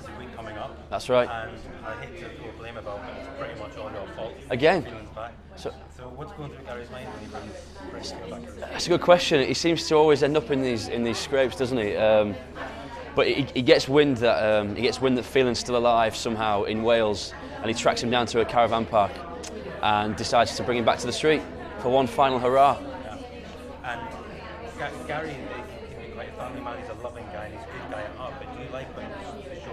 massive week coming up. That's right. And I hate to throw blame about it, it's pretty much all your fault. Again. So what's going through Gary's mind when he brings you back? That's a good question. He seems to always end up in these scrapes, doesn't he? But he gets wind that Phelan's still alive somehow in Wales, and he tracks him down to a caravan park and decides to bring him back to the street for one final hurrah. Yeah. And Gary can be quite a family man. He's a loving guy and he's a good guy at heart. But do you like when the show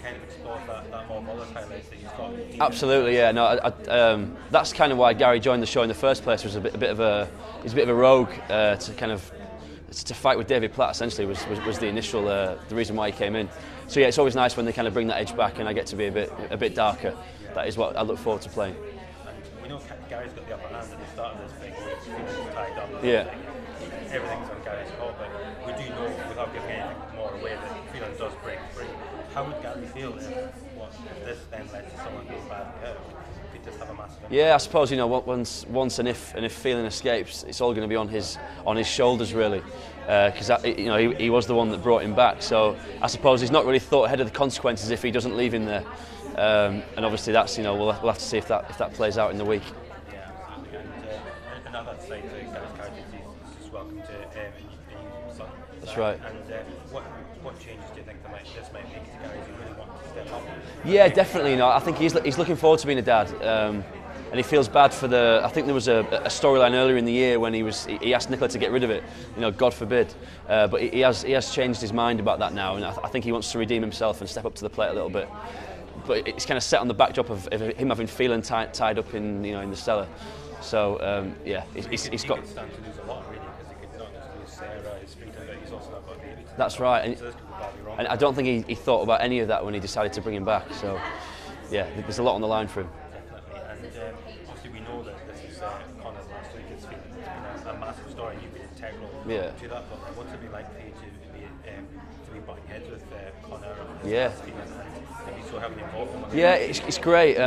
kind of explores that more volatile that he's got? Absolutely, yeah. No, that's kind of why Gary joined the show in the first place. Was a bit of a rogue to kind of. To fight with David Platt essentially was the initial the reason why he came in. So yeah, it's always nice when they kind of bring that edge back, and I get to be a bit darker. That is what I look forward to playing. And we know Gary's got the upper hand at the start of this thing. He's tied up. Yeah. Everything's on Gary's fault, but we do know, without giving anything more away, that Phelan does break free. How would Gary feel if this then led to someone who's badly hurt? Yeah, I suppose, you know, once and if Phelan escapes, it's all going to be on his shoulders really, because you know he was the one that brought him back. So I suppose he's not really thought ahead of the consequences if he doesn't leave him there, and obviously that's, you know, we'll have to see if that plays out in the week. Yeah, absolutely. And another side to Gary's character is just welcome to his son. That's right. And what changes do you think this might make to Gary? Do you really want to step up? Yeah, definitely. No, I think he's looking forward to being a dad, and he feels bad for the. I think there was a storyline earlier in the year when he asked Nicola to get rid of it. You know, God forbid. But he has changed his mind about that now, and I think he wants to redeem himself and step up to the plate a little bit. But it's kind of set on the backdrop of him having Phelan tied up in, you know, in the cellar. So yeah, he's got. That's right, and I don't think he thought about any of that when he decided to bring him back. So, yeah, there's a lot on the line for him. Definitely, and obviously we know that this is Connor's last week. It's been a massive story, and you've been integral to that. But what's it been like for you to be butting heads with Connor? Yeah. And so heavily involved in it. Yeah, it's great.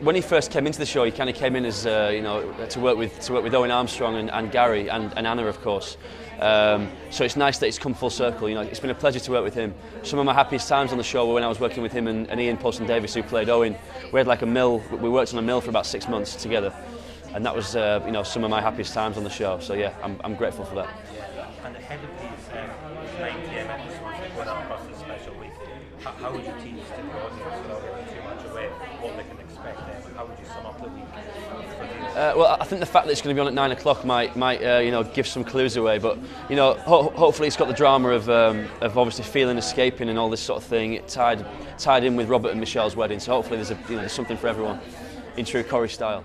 When he first came into the show, he kind of came in as you know, to work with Owen Armstrong and Gary and Anna, of course. So it's nice that it's come full circle. You know, it's been a pleasure to work with him. Some of my happiest times on the show were when I was working with him and Ian Poulson-Davis, who played Owen. We had like a mill. We worked on a mill for about 6 months together, and that was you know, some of my happiest times on the show. So yeah, I'm grateful for that. And ahead of these 9 PM episodes going out across this special week, how would you teach to the audience without giving too much away what they can expect there? How would you sum up the week? Well, I think the fact that it's going to be on at 9 o'clock might you know, give some clues away. But you know, hopefully it's got the drama of obviously Phelan escaping and all this sort of thing tied in with Robert and Michelle's wedding. So hopefully there's something for everyone in true Corrie style.